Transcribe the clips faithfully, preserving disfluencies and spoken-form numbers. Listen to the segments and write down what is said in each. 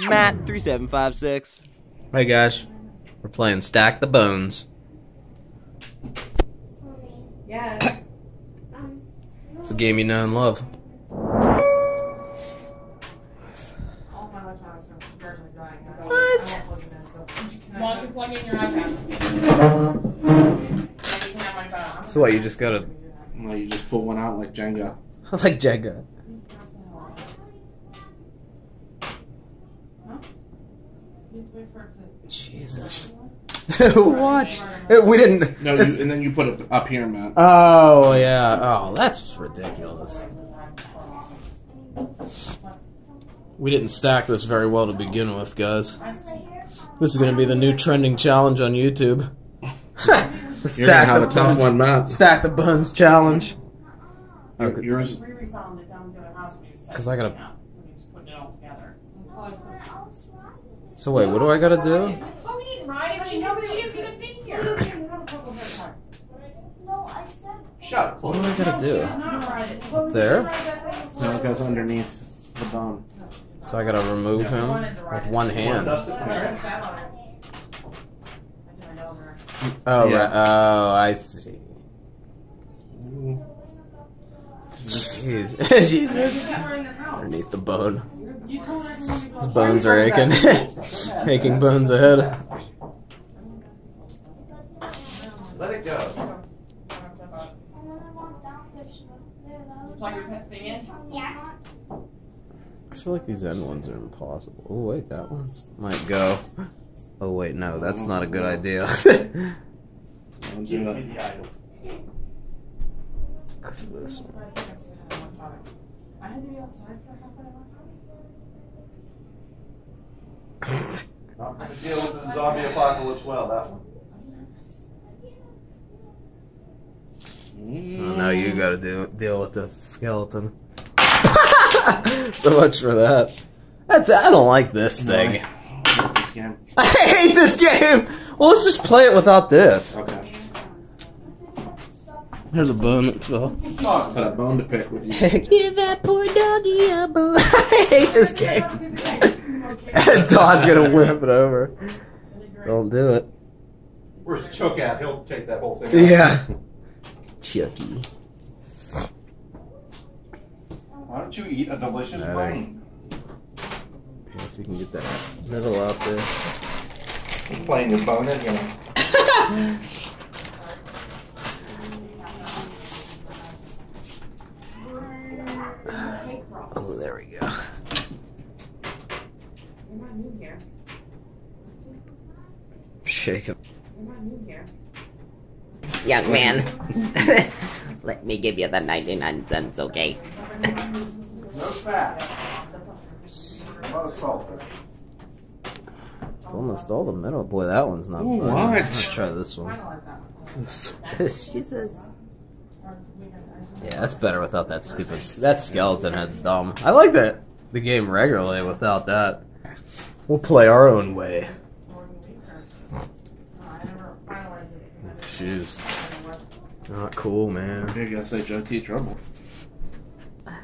Matt three seven five six. Hey guys, we're playing Stack the Bones. Yeah. It's a game you know and love. What? While you're plugging your iPad. So what? You just gotta. No, you just pull one out like Jenga. Like Jenga. Jesus. What? We didn't. No, you, and then you put it up here, Matt. Oh, yeah. Oh, that's ridiculous. We didn't stack this very well to begin with, guys. This is going to be the new trending challenge on YouTube. You're going to have a tough one, Matt. Stack the Buns challenge. Okay. Yours? Because I got to. So wait, what do I gotta do? Chloe's riding. She isn't gonna be here. Shut up. What do I gotta do? Up there? No, it goes underneath the bone. So I gotta remove him with one hand. Oh, right. Oh, I see. Jeez. Jesus. Underneath the bone. His bones are aching. Aching bones ahead. Let it go. I feel like these end ones are impossible. Oh wait, that one might go. Oh wait, no, that's not a good idea. Go for this one. I had to be outside for half an hour. I'm going to deal with the zombie apocalypse well, that one. Oh, now you got to deal, deal with the skeleton. So much for that. I, I don't like this thing. I hate this game. I hate this game! Well, let's just play it without this. Okay. There's a bone that fell. Oh, it's got a bone to pick with you. Give that poor doggy a bone. I hate this game. Todd's gonna whip it over. Don't do it. Where's Chuck at? He'll take that whole thing out. Yeah. Chucky. Why don't you eat a delicious right. brain? Yeah, if you can get that middle out there. He's playing your bone in here. Oh, there we go. Shake him. Young man, let me give you the ninety-nine cents, okay? No fat. It's almost all the middle. Boy, that one's not good. Let's try this one. Jesus. Yeah, that's better without that stupid. That skeleton head's dumb. I like that the game regularly without that. We'll play our own way. Shoes. Not cool, man. You're gonna say J T trouble. Gotta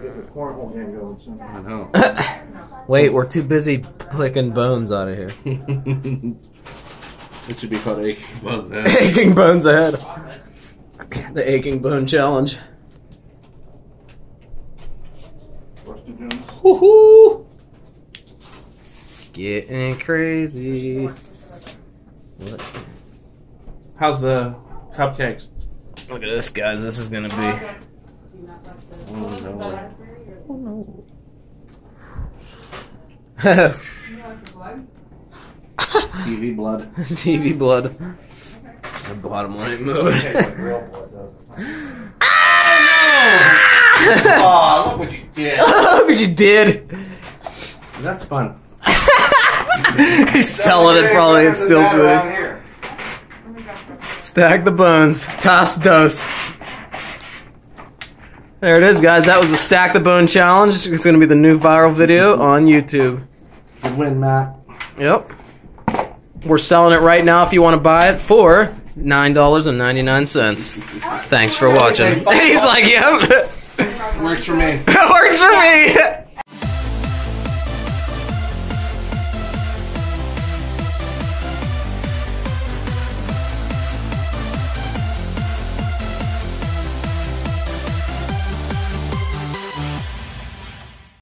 get the cornhole game going soon. I know. Wait, we're too busy picking bones out of here. It should be called Aching Bones Ahead. Aching Bones Ahead. The Aching Bone Challenge. Woohoo! Getting crazy. What? How's the cupcakes? Look at this, guys. This is gonna be. Oh no! Oh no! T V blood. T V blood. The bottom one ain't moving. Oh, look what you did! Look what you did! That's fun. He's selling it probably, it's still sitting. Stack the Bones. Toss dose. There it is, guys. That was the Stack the Bone Challenge. It's going to be the new viral video on YouTube. Good win, Matt. Yep. We're selling it right now if you want to buy it for nine dollars and ninety-nine cents. Thanks for watching. He's like, yep. Works for me. Works for me.